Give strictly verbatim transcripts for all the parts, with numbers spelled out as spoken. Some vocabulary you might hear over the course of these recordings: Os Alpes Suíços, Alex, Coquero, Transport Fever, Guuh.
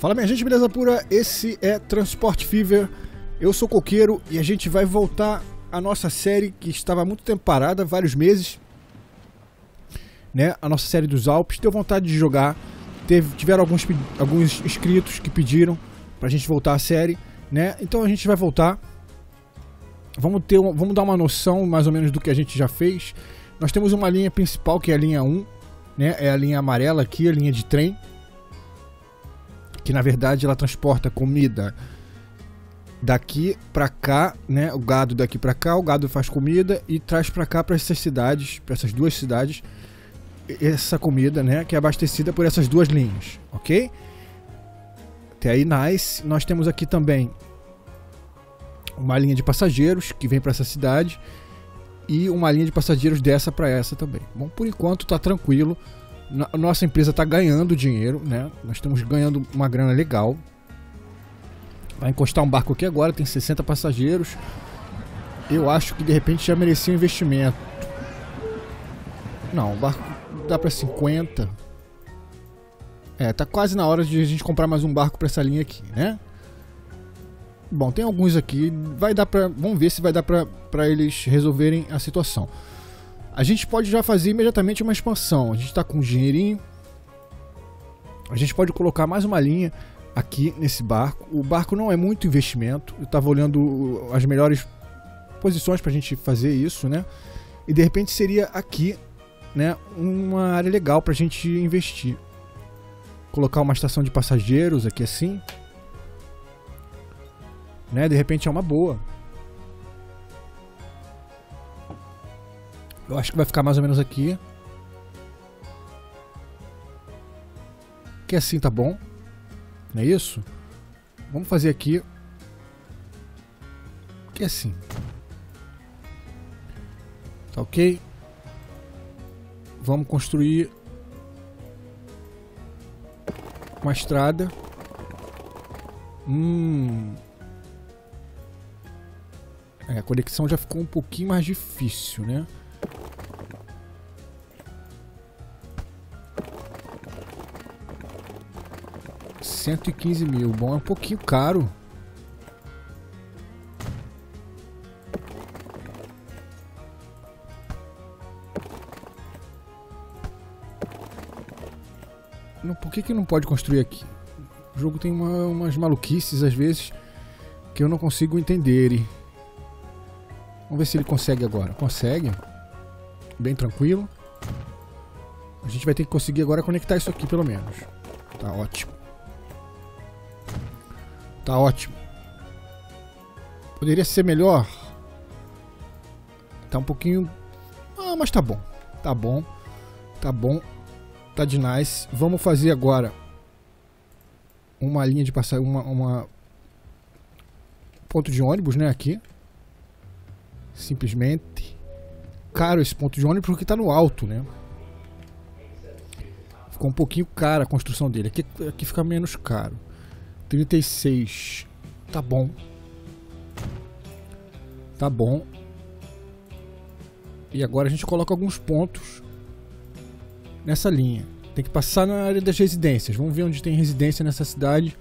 Fala minha gente, beleza pura? Esse é Transport Fever, eu sou Coqueiro e a gente vai voltar a nossa série que estava há muito tempo parada, vários meses, né? A nossa série dos Alpes, deu vontade de jogar, teve, tiveram alguns, alguns inscritos que pediram pra gente voltar a série, né? Então a gente vai voltar, vamos, ter, vamos dar uma noção mais ou menos do que a gente já fez. Nós temos uma linha principal que é a linha um, né? É a linha amarela aqui, a linha de trem, que na verdade ela transporta comida daqui para cá, né? O gado daqui para cá, o gado faz comida e traz para cá, para essas cidades, para essas duas cidades, essa comida, né? Que é abastecida por essas duas linhas, ok? Até aí, nice. Nós temos aqui também uma linha de passageiros que vem para essa cidade. E uma linha de passageiros dessa para essa também. Bom, por enquanto tá tranquilo. Nossa empresa tá ganhando dinheiro, né? Nós estamos ganhando uma grana legal. Vai encostar um barco aqui agora, tem sessenta passageiros. Eu acho que de repente já merecia um investimento. Não, o barco dá para cinquenta. É, tá quase na hora de a gente comprar mais um barco para essa linha aqui, né? Bom, tem alguns aqui, vai dar pra, vamos ver se vai dar pra, pra eles resolverem a situação. A gente pode já fazer imediatamente uma expansão, a gente tá com um dinheirinho. A gente pode colocar mais uma linha aqui nesse barco. O barco não é muito investimento, eu tava olhando as melhores posições pra gente fazer isso, né? E de repente seria aqui, né, uma área legal pra gente investir. Colocar uma estação de passageiros aqui assim, né? De repente é uma boa. Eu acho que vai ficar mais ou menos aqui. Que assim tá bom. Não é isso? Vamos fazer aqui. Que assim. Tá ok? Vamos construir uma estrada. Hum... A conexão já ficou um pouquinho mais difícil, né? cento e quinze mil. Bom, é um pouquinho caro. Não, por que que não pode construir aqui? O jogo tem uma, umas maluquices, às vezes, que eu não consigo entender. E... vamos ver se ele consegue agora. Consegue. Bem tranquilo. A gente vai ter que conseguir agora conectar isso aqui, pelo menos. Tá ótimo. Tá ótimo. Poderia ser melhor. Tá um pouquinho... ah, mas tá bom. Tá bom. Tá bom. Tá de nice. Vamos fazer agora uma linha de passagem... Uma, uma... ponto de ônibus, né? Aqui. Simplesmente caro esse ponto de ônibus porque tá no alto, né? Ficou um pouquinho caro a construção dele. Aqui, aqui fica menos caro. trinta e seis. Tá bom. Tá bom. E agora a gente coloca alguns pontos nessa linha. Tem que passar na área das residências. Vamos ver onde tem residência nessa cidade.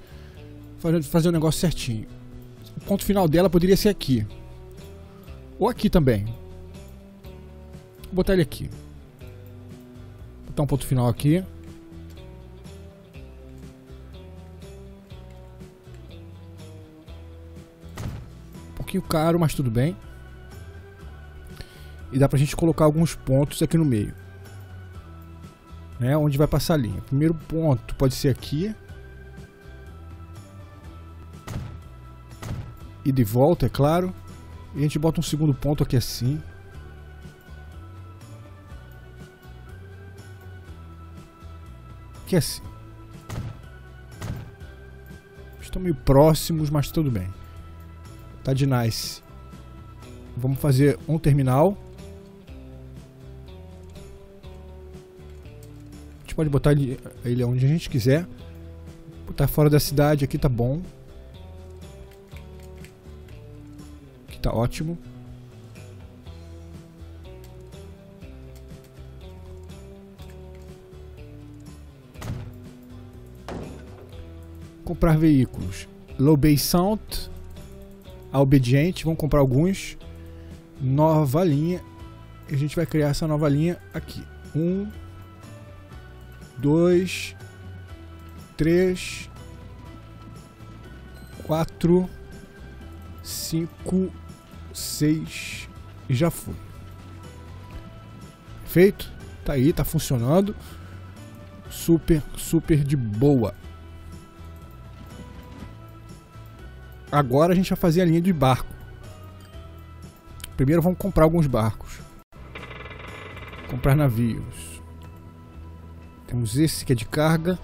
Fazer o negócio certinho. O ponto final dela poderia ser aqui. Ou aqui também. Vou botar ele aqui. Vou botar um ponto final aqui. Um pouquinho caro, mas tudo bem. E dá pra gente colocar alguns pontos aqui no meio, né? Onde vai passar a linha. Primeiro ponto pode ser aqui. E de volta, é claro. E a gente bota um segundo ponto aqui assim. Que assim. Estão meio próximos, mas tudo bem. Tá de nice. Vamos fazer um terminal. A gente pode botar ele, ele onde a gente quiser. Botar fora da cidade aqui tá bom. Tá ótimo. comprar veículos. L'Obéissante, a Obediente, vamos comprar alguns. Nova linha. A gente vai criar essa nova linha aqui. Um, dois, três, quatro, cinco, seis e já foi. Feito? Tá aí, tá funcionando. Super, super de boa. Agora a gente vai fazer a linha de barco. Primeiro vamos comprar alguns barcos. Comprar navios. Temos esse que é de carga.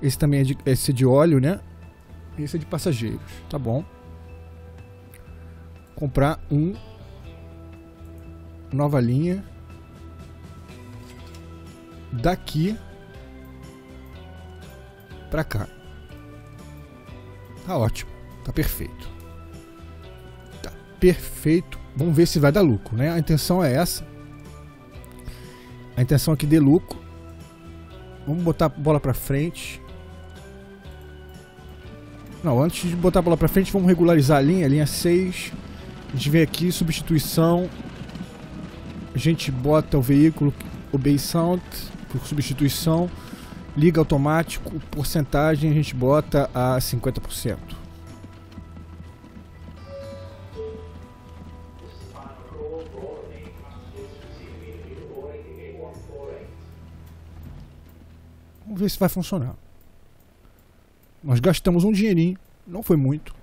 Esse também é de, esse é de óleo, né? Esse é de passageiros. Tá bom. Comprar um. Nova linha. Daqui pra cá. Tá ótimo. Tá perfeito. Tá perfeito. Vamos ver se vai dar lucro, né? A intenção é essa. A intenção é que dê lucro. Vamos botar a bola pra frente. Não, antes de botar a bola pra frente, vamos regularizar a linha. Linha seis. A gente vem aqui, substituição. A gente bota o veículo Obeissante por substituição. Liga automático. Porcentagem a gente bota a cinquenta por cento. Vamos ver se vai funcionar. Nós gastamos um dinheirinho, não foi muito.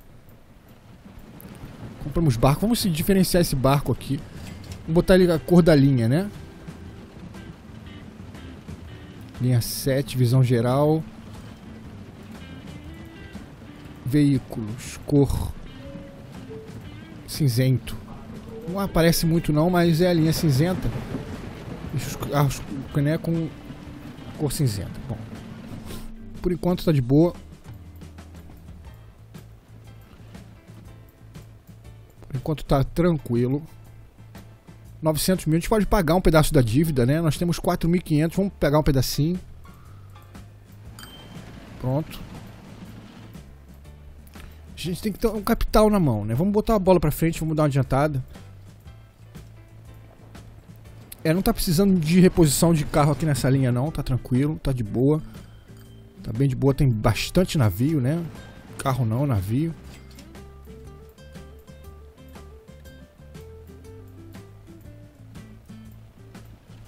Compramos barco, vamos se diferenciar esse barco aqui. Vamos botar ele a cor da linha, né? Linha sete, visão geral. Veículos, cor cinzento. Não aparece muito não, mas é a linha cinzenta. Os carros, né, com cor cinzenta. Bom, por enquanto tá de boa. Por enquanto tá tranquilo. novecentos mil, a gente pode pagar um pedaço da dívida, né? Nós temos quatro mil e quinhentos, vamos pegar um pedacinho. Pronto. A gente tem que ter um capital na mão, né? Vamos botar a bola pra frente, vamos dar uma adiantada. É, não tá precisando de reposição de carro aqui nessa linha não, tá tranquilo, tá de boa. Tá bem de boa, tem bastante navio, né? Carro não, navio.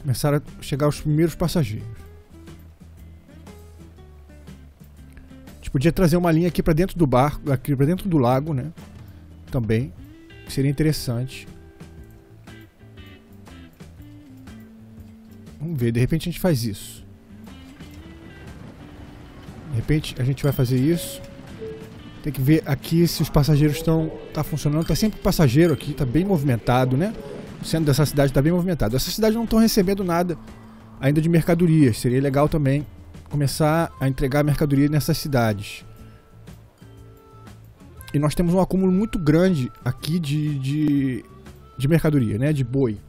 Começaram a chegar os primeiros passageiros. A gente podia trazer uma linha aqui pra dentro do barco, aqui pra dentro do lago, né? Também, seria interessante. Vamos ver, de repente a gente faz isso. De repente a gente vai fazer isso. Tem que ver aqui se os passageiros estão... Tá funcionando, tá sempre passageiro aqui, tá bem movimentado, né? O centro dessa cidade tá bem movimentado. Essa cidade não estão recebendo nada ainda de mercadorias. Seria legal também começar a entregar mercadoria nessas cidades. E nós temos um acúmulo muito grande aqui de, de, de mercadoria, né? De boi.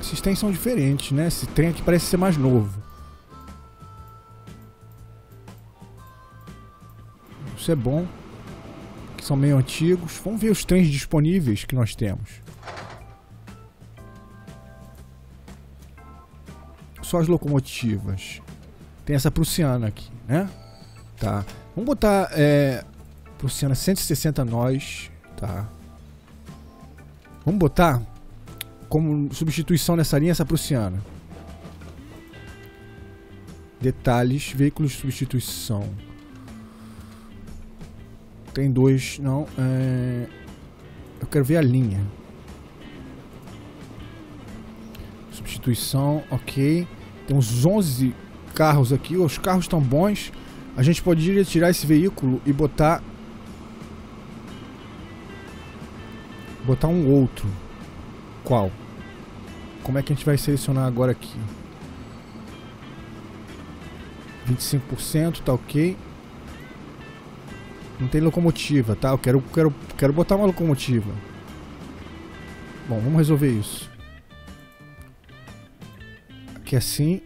Esses trens são diferentes, né? Esse trem aqui parece ser mais novo. Isso é bom. Que são meio antigos. Vamos ver os trens disponíveis que nós temos. Só as locomotivas. Tem essa prussiana aqui, né? Tá. Vamos botar é, prussiana cento e sessenta nós. Tá. Vamos botar como substituição nessa linha essa prussiana. Detalhes, veículos de substituição. Tem dois, não, é... eu quero ver a linha. Substituição, ok. Tem uns onze carros aqui, os carros estão bons. A gente poderia tirar esse veículo e botar... Botar um outro. Qual? Como é que a gente vai selecionar agora aqui? vinte e cinco por cento, tá ok. Não tem locomotiva, tá? Eu quero, quero, quero botar uma locomotiva. Bom, vamos resolver isso. aqui assim,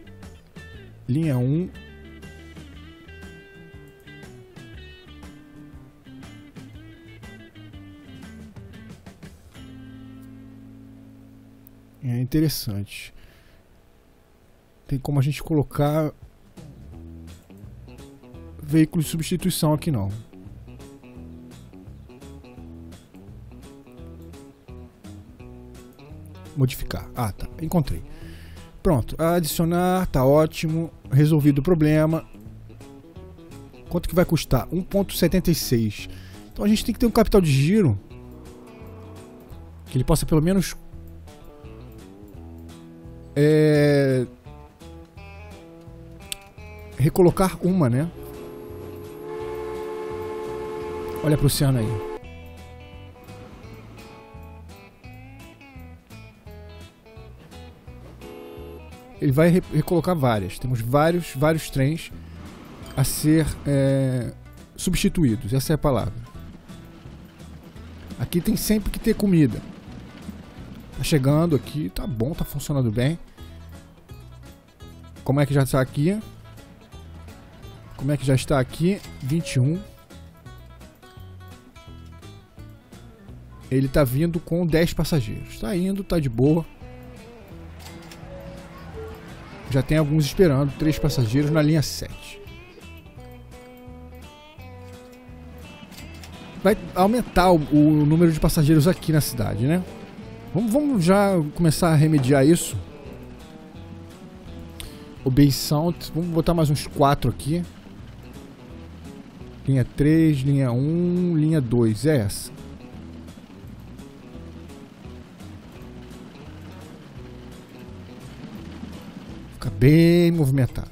linha um, é interessante, tem como a gente colocar veículo de substituição aqui não. Modificar. Ah, tá. Encontrei. Pronto. Adicionar. Tá ótimo. Resolvido o problema. Quanto que vai custar? um ponto setenta e seis. Então a gente tem que ter um capital de giro que ele possa pelo menos é... recolocar uma, né? Olha pro oceano aí. Ele vai recolocar várias. Temos vários, vários trens a ser é, substituídos. Essa é a palavra. Aqui tem sempre que ter comida. Tá chegando aqui. Tá bom, tá funcionando bem. Como é que já está aqui? Como é que já está aqui? vinte e um. Ele tá vindo com dez passageiros. Tá indo, tá de boa. Já tem alguns esperando, três passageiros na linha sete. Vai aumentar o, o número de passageiros aqui na cidade, né? Vamos, vamos já começar a remediar isso. Obey Sound, vamos botar mais uns quatro aqui. Linha três, linha um, linha dois, é essa. Bem movimentado.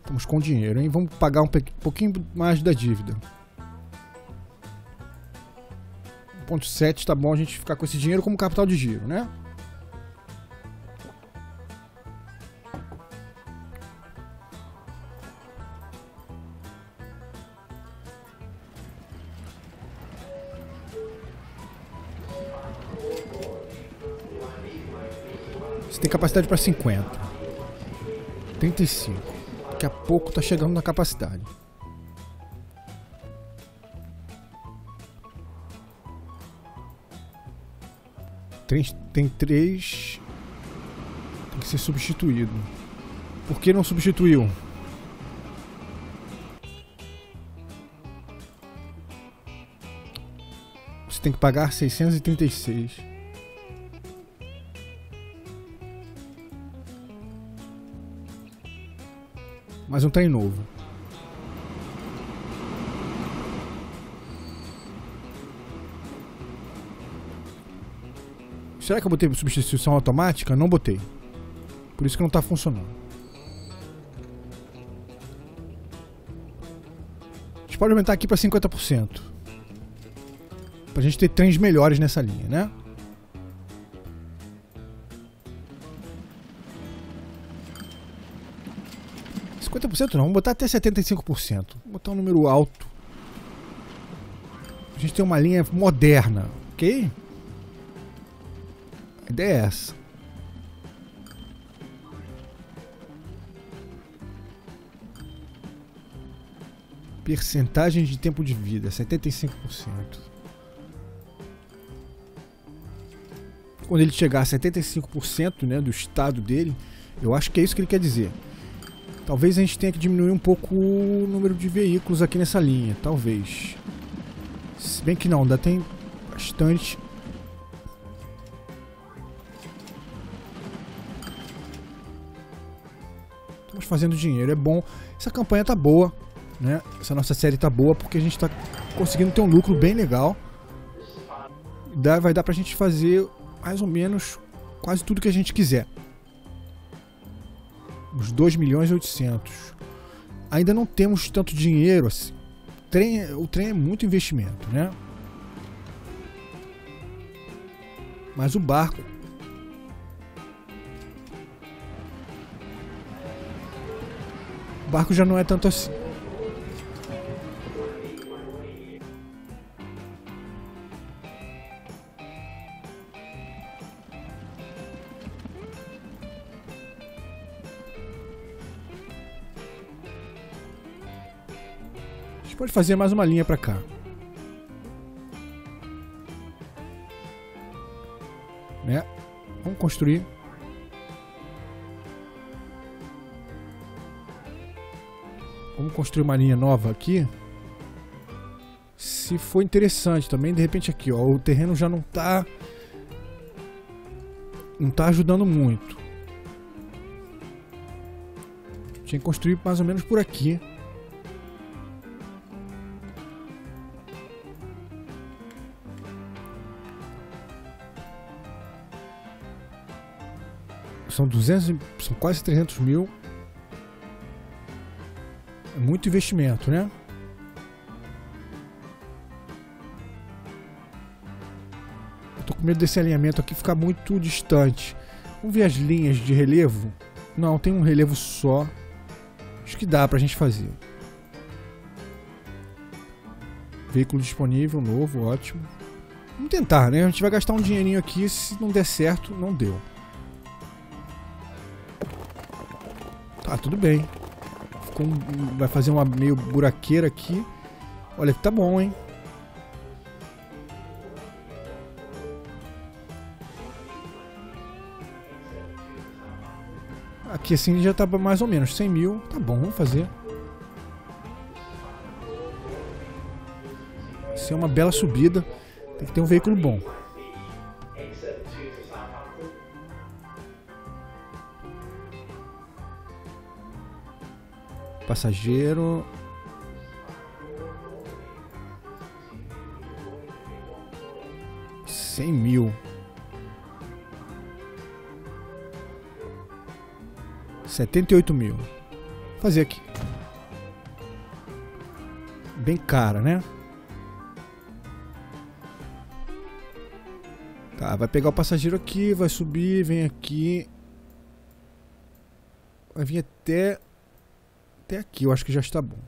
Estamos com dinheiro, hein? Vamos pagar um pouquinho mais da dívida. um ponto sete, tá bom a gente ficar com esse dinheiro como capital de giro, né? Tem capacidade para cinquenta, trinta e cinco, daqui a pouco tá chegando na capacidade. Tem três, tem que ser substituído. Por que não substituiu? Você tem que pagar seiscentos e trinta e seis. Mais um trem novo. Será que eu botei substituição automática? Não botei. Por isso que não está funcionando. A gente pode aumentar aqui para cinquenta por cento. Para a gente ter trens melhores nessa linha, né? cinquenta por cento não, vamos botar até setenta e cinco por cento. Vou botar um número alto. A gente tem uma linha moderna, ok? A ideia é essa. Percentagem de tempo de vida, setenta e cinco por cento. Quando ele chegar a setenta e cinco por cento, né, do estado dele, eu acho que é isso que ele quer dizer. Talvez a gente tenha que diminuir um pouco o número de veículos aqui nessa linha, talvez. Se bem que não, ainda tem bastante. Estamos fazendo dinheiro, é bom. Essa campanha tá boa, né? Essa nossa série tá boa porque a gente tá conseguindo ter um lucro bem legal. Dá, vai dar pra gente fazer mais ou menos quase tudo que a gente quiser. Os dois milhões e oitocentos. Ainda não temos tanto dinheiro assim. Trem, o trem é muito investimento, né? Mas o barco. O barco já não é tanto assim. A gente pode fazer mais uma linha pra cá. Né? Vamos construir. Vamos construir uma linha nova aqui. Se for interessante também, de repente aqui, ó, o terreno já não tá não tá ajudando muito. Tinha que construir mais ou menos por aqui. São duzentos, são quase trezentos mil. É muito investimento, né? Eu tô com medo desse alinhamento aqui ficar muito distante. Vamos ver as linhas de relevo? Não, tem um relevo só. Acho que dá pra gente fazer. Veículo disponível, novo, ótimo. Vamos tentar, né? A gente vai gastar um dinheirinho aqui. Se não der certo, não deu. Ah, tudo bem. Ficou, vai fazer uma meio buraqueira aqui. Olha que tá bom, hein? Aqui assim já tá mais ou menos cem mil. Tá bom, vamos fazer. Isso é uma bela subida. Tem que ter um veículo bom. Passageiro. cem mil. setenta e oito mil. Fazer aqui. Bem cara, né? Tá, vai pegar o passageiro aqui, vai subir, vem aqui. Vai vir até... Até aqui eu acho que já está bom.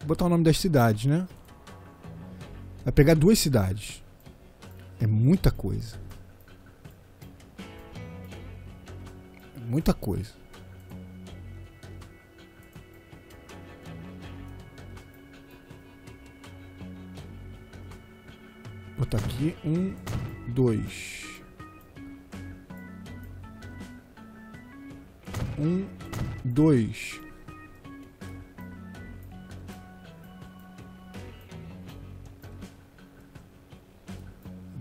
Vou botar o nome das cidades, né? Vai pegar duas cidades. É muita coisa. É muita coisa. Vou botar aqui um, dois. Um, dois.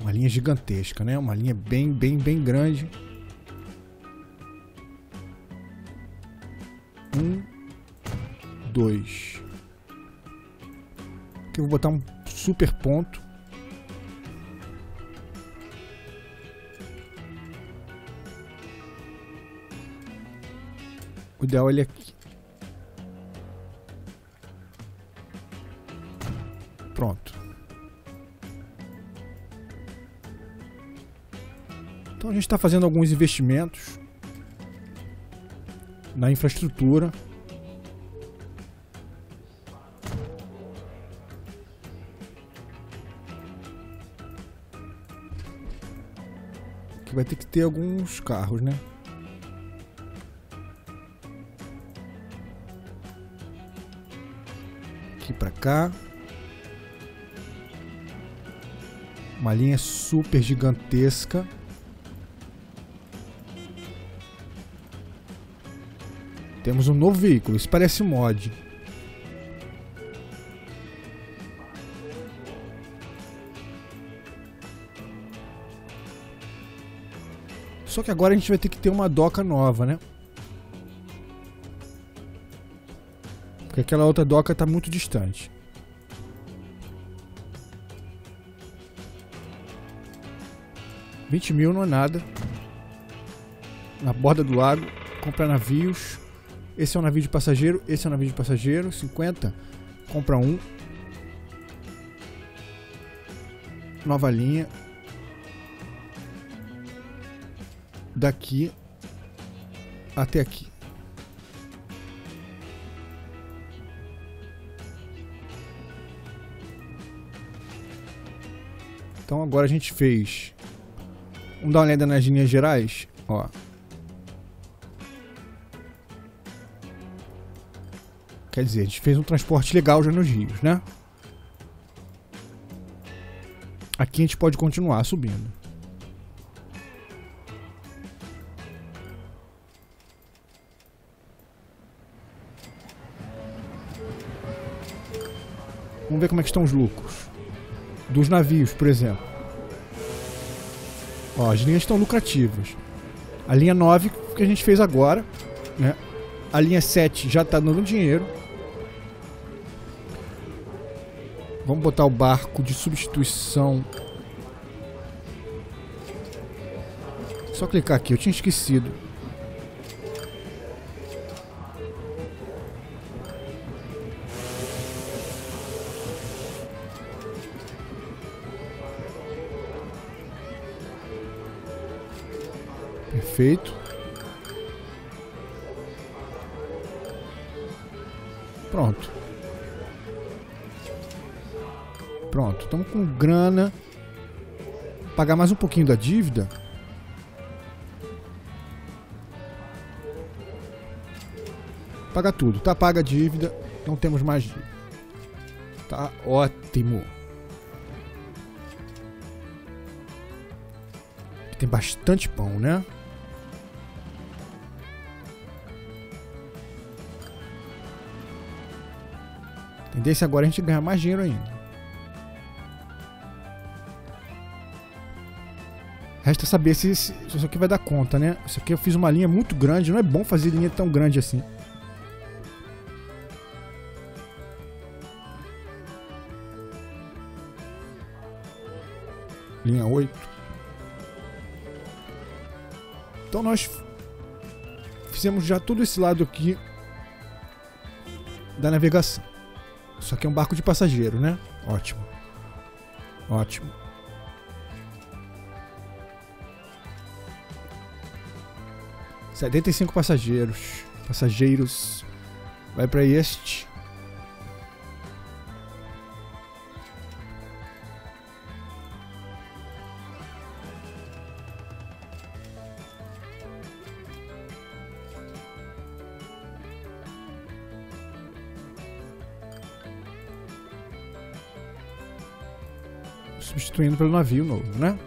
Uma linha gigantesca, né? Uma linha bem, bem, bem grande. Um, dois. Aqui eu vou botar um super ponto. O ideal é ele aqui. Pronto. Então a gente está fazendo alguns investimentos na infraestrutura. Que vai ter que ter alguns carros, né? Pra cá, uma linha super gigantesca. Temos um novo veículo. Isso parece um mod. Só que agora a gente vai ter que ter uma doca nova, né? Porque aquela outra doca está muito distante. vinte mil não é nada. Na borda do lago, comprar navios. Esse é um navio de passageiro, esse é um navio de passageiro. cinquenta, compra um. Nova linha. daqui até aqui. Então agora a gente fez. Vamos dar uma olhada nas linhas gerais, ó. Quer dizer, a gente fez um transporte legal já nos rios, né? Aqui a gente pode continuar subindo. Vamos ver como é que estão os lucros dos navios, por exemplo. Ó, as linhas estão lucrativas. A linha nove que a gente fez agora, né? A linha sete já está dando dinheiro. Vamos botar o barco de substituição. Só clicar aqui, eu tinha esquecido. Perfeito. Pronto. Pronto. Estamos com grana. Pagar mais um pouquinho da dívida. Pagar tudo. Tá paga a dívida. Não temos mais dívida. Tá ótimo. Tem bastante pão, né? Tendência agora a gente ganhar mais dinheiro ainda. Resta saber se, se isso aqui vai dar conta, né? Isso aqui eu fiz uma linha muito grande. Não é bom fazer linha tão grande assim. Linha oito. Então nós fizemos já todo esse lado aqui da navegação. Isso aqui é um barco de passageiro, né? Ótimo. Ótimo. setenta e cinco passageiros. Passageiros. Vai para este. Substituindo pelo navio novo, né?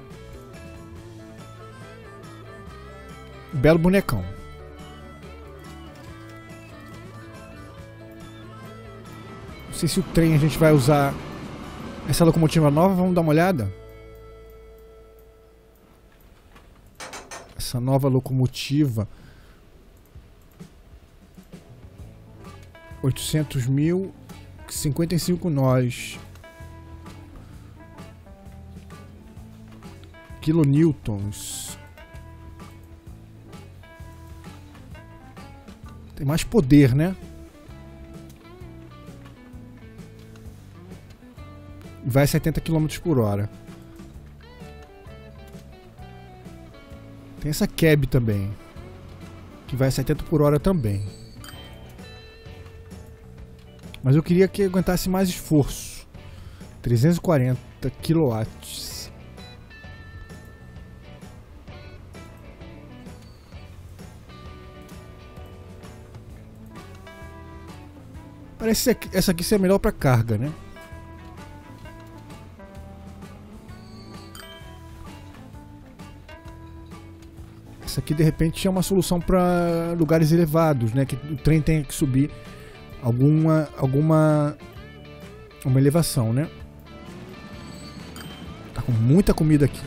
Belo bonecão. Não sei se o trem a gente vai usar essa locomotiva nova. Vamos dar uma olhada. Essa nova locomotiva. oitocentos mil, cinquenta e cinco nós. Kilonewtons. Tem mais poder, né? Vai setenta quilômetros por hora. Tem essa cab também, que vai a setenta por hora também. Mas eu queria que aguentasse mais esforço. trezentos e quarenta quilowatts. Parece que essa aqui seria melhor para carga, né? Essa aqui de repente é uma solução para lugares elevados, né? Que o trem tenha que subir alguma alguma uma elevação, né? Tá com muita comida aqui.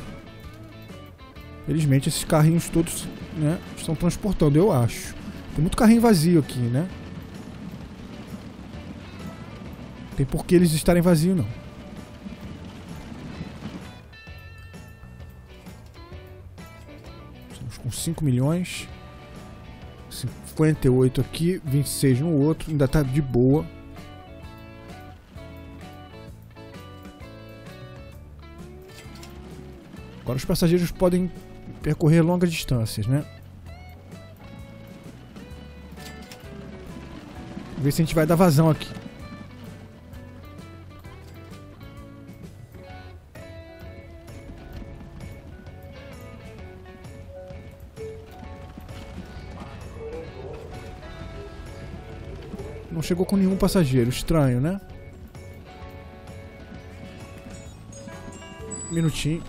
Felizmente esses carrinhos todos, né, estão transportando, eu acho. Tem muito carrinho vazio aqui, né? Tem por que eles estarem vazios, não. Estamos com cinco milhões. cinquenta e oito aqui, vinte e seis no outro. Ainda tá de boa. Agora os passageiros podem percorrer longas distâncias, né? Vamos ver se a gente vai dar vazão aqui. Não chegou com nenhum passageiro, estranho, né? Minutinho.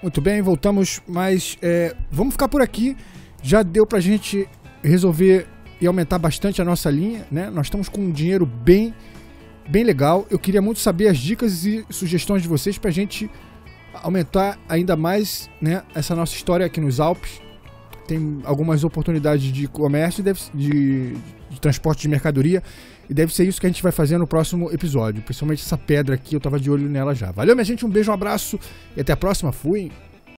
Muito bem, voltamos, mas é, vamos ficar por aqui. Já deu pra gente resolver e aumentar bastante a nossa linha, né? Nós estamos com um dinheiro bem, bem legal. Eu queria muito saber as dicas e sugestões de vocês pra gente aumentar ainda mais, né, essa nossa história aqui nos Alpes. Tem algumas oportunidades de comércio, deve, de, de transporte de mercadoria. E deve ser isso que a gente vai fazer no próximo episódio. Principalmente essa pedra aqui, eu tava de olho nela já. Valeu, minha gente, um beijo, um abraço e até a próxima. Fui!